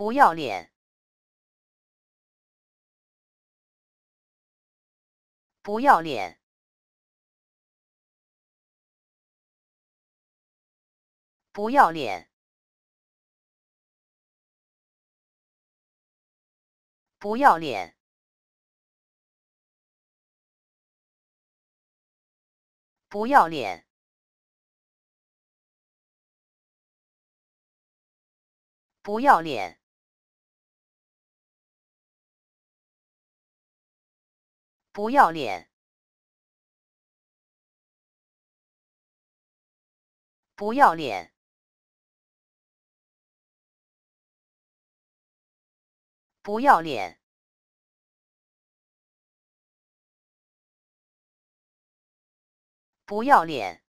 不要脸！不要脸！不要脸！不要脸！不要脸！ 不要脸！不要脸！不要脸！不要脸！不要脸！